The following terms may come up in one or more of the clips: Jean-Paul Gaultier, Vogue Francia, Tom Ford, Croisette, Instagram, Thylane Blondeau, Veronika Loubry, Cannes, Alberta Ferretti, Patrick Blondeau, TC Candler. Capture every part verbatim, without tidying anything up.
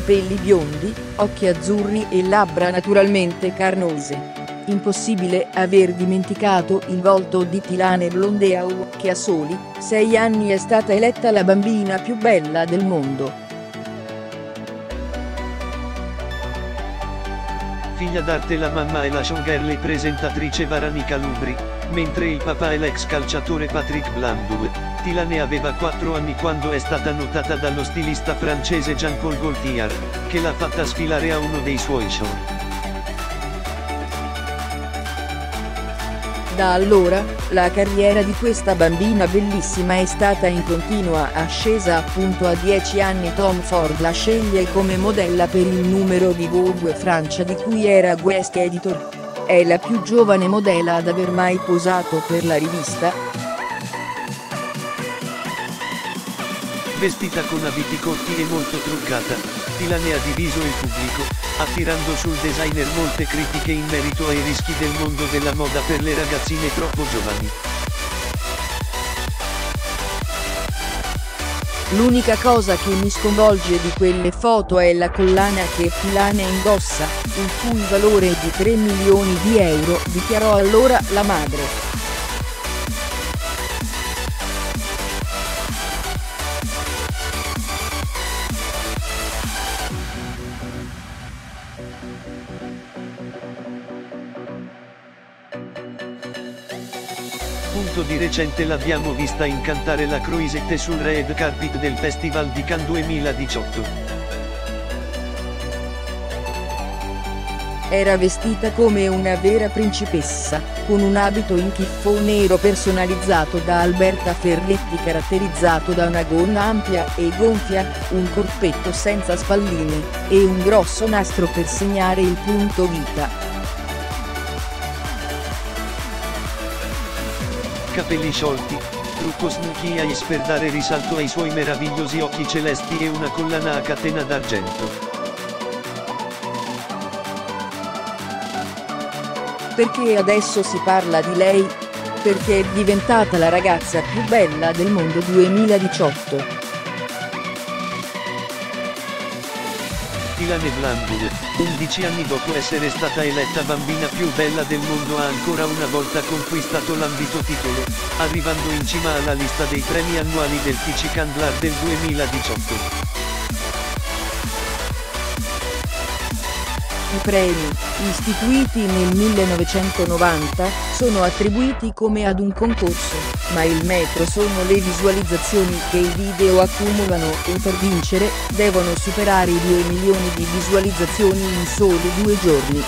capelli biondi, occhi azzurri e labbra naturalmente carnose. Impossibile aver dimenticato il volto di Thylane Blondeau, che a soli sei anni è stata eletta la bambina più bella del mondo. Figlia d'arte, la mamma è la showgirl e presentatrice Veronika Loubry, mentre il papà è l'ex calciatore Patrick Blondeau. Thylane aveva quattro anni quando è stata notata dallo stilista francese Jean-Paul Gaultier, che l'ha fatta sfilare a uno dei suoi show. Da allora, la carriera di questa bambina bellissima è stata in continua ascesa. Appunto, a dieci anni Tom Ford la sceglie come modella per il numero di Vogue Francia di cui era guest editor. È la più giovane modella ad aver mai posato per la rivista. Vestita con abiti corti e molto truccata, Thylane ha diviso il pubblico, attirando sul designer molte critiche in merito ai rischi del mondo della moda per le ragazzine troppo giovani. L'unica cosa che mi sconvolge di quelle foto è la collana che Thylane indossa, il cui valore è di tre milioni di euro, dichiarò allora la madre. Di recente l'abbiamo vista incantare la Croisette sul red carpet del Festival di Cannes duemiladiciotto. Era vestita come una vera principessa, con un abito in chiffon nero personalizzato da Alberta Ferretti, caratterizzato da una gonna ampia e gonfia, un corpetto senza spalline, e un grosso nastro per segnare il punto vita. Capelli sciolti, trucco sneaky eyes per dare risalto ai suoi meravigliosi occhi celesti e una collana a catena d'argento. Perché adesso si parla di lei? Perché è diventata la ragazza più bella del mondo duemiladiciotto. Thylane Blondeau, undici anni dopo essere stata eletta bambina più bella del mondo, ha ancora una volta conquistato l'ambito titolo, arrivando in cima alla lista dei premi annuali del T C Candler del duemiladiciotto. I premi, istituiti nel millenovecentonovanta, sono attribuiti come ad un concorso, ma il metro sono le visualizzazioni che i video accumulano e per vincere devono superare i due milioni di visualizzazioni in soli due giorni.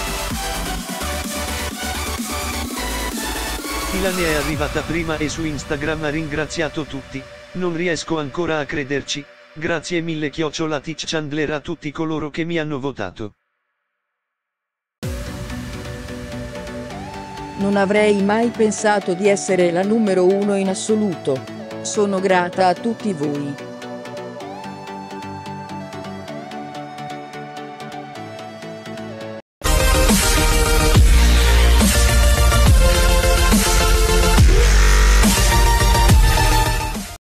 Thylane è arrivata prima e su Instagram ha ringraziato tutti, non riesco ancora a crederci, grazie mille chiocciola T C Candler a tutti coloro che mi hanno votato. Non avrei mai pensato di essere la numero uno in assoluto. Sono grata a tutti voi.